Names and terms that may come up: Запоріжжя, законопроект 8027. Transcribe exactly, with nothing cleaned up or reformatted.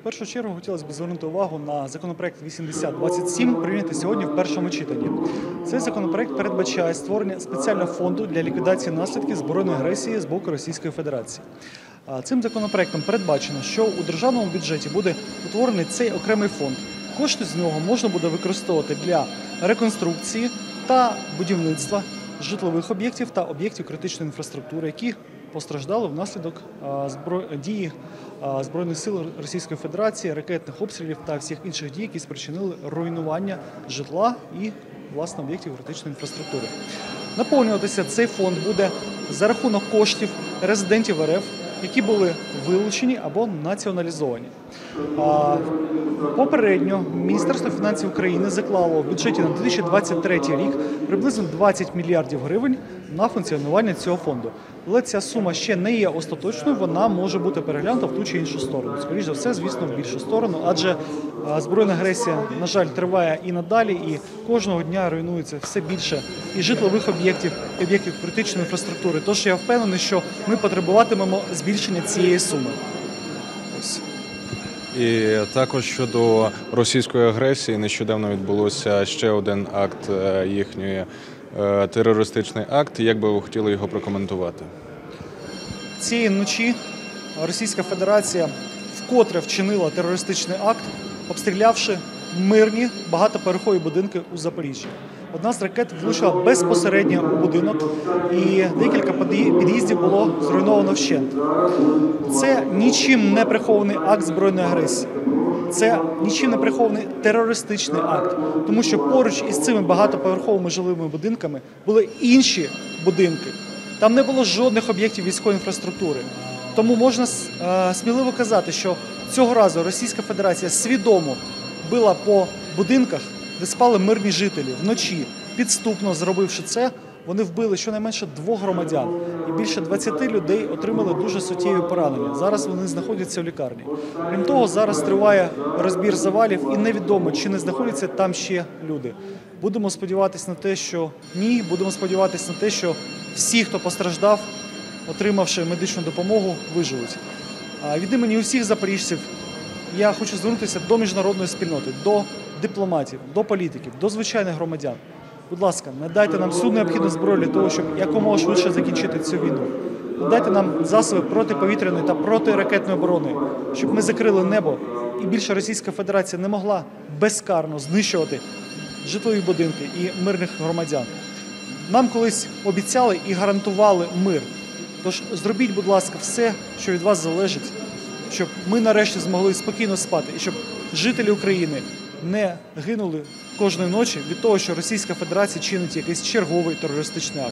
В першу чергу хотілося б звернути увагу на законопроект вісімдесят двадцять сім, прийнятий сьогодні в першому читанні. Цей законопроект передбачає створення спеціального фонду для ліквідації наслідків збройної агресії з боку Російської Федерації. Цим законопроектом передбачено, що у державному бюджеті буде утворений цей окремий фонд. Кошти з нього можна буде використовувати для реконструкції та будівництва житлових об'єктів та об'єктів критичної інфраструктури, які постраждали внаслідок дії Збройних сил Російської Федерації, ракетних обстрілів та всіх інших дій, які спричинили руйнування житла і, власне, об'єктів критичної інфраструктури. Наповнюватися цей фонд буде за рахунок коштів резидентів РФ, які були вилучені або націоналізовані. Попередньо Міністерство фінансів України заклало в бюджеті на дві тисячі двадцять третій рік приблизно двадцять мільярдів гривень на функціонування цього фонду. Але ця сума ще не є остаточною, вона може бути переглянута в ту чи іншу сторону. Скоріше за все, звісно, в більшу сторону, адже збройна агресія, на жаль, триває і надалі, і кожного дня руйнується все більше і житлових об'єктів, і об'єктів критичної інфраструктури. Тож я впевнений, що ми потребуватимемо збільшення цієї суми. Ось. І також щодо російської агресії нещодавно відбулося ще один акт їхньої терористичний акт. Як би ви хотіли його прокоментувати? Цієї ночі Російська Федерація вкотре вчинила терористичний акт, обстрілявши мирні багатоповерхові будинки у Запоріжжі. Одна з ракет влучила безпосередньо у будинок, і декілька під'їздів було зруйновано вщент. Це нічим не прихований акт збройної агресії. Це нічим не прихований терористичний акт, тому що поруч із цими багатоповерховими жилими будинками були інші будинки. Там не було жодних об'єктів військової інфраструктури. Тому можна сміливо казати, що цього разу Російська Федерація свідомо била по будинках, де спали мирні жителі вночі. Підступно зробивши це, вони вбили щонайменше двох громадян, і більше двадцяти людей отримали дуже суттєві поранення. Зараз вони знаходяться в лікарні. Крім того, зараз триває розбір завалів, і невідомо, чи не знаходяться там ще люди. Будемо сподіватися на те, що ні, будемо сподіватися на те, що всі, хто постраждав, отримавши медичну допомогу, виживуть. А від імені усіх запоріжців я хочу звернутися до міжнародної спільноти, до дипломатів, до політиків, до звичайних громадян. Будь ласка, надайте нам всю необхідну зброю для того, щоб якомога швидше закінчити цю війну. Надайте нам засоби протиповітряної та протиракетної оборони, щоб ми закрили небо і більше Російська Федерація не могла безкарно знищувати житлові будинки і мирних громадян. Нам колись обіцяли і гарантували мир. Тож зробіть, будь ласка, все, що від вас залежить, щоб ми нарешті змогли спокійно спати і щоб жителі України не гинули кожної ночі від того, що Російська Федерація чинить якийсь черговий терористичний акт.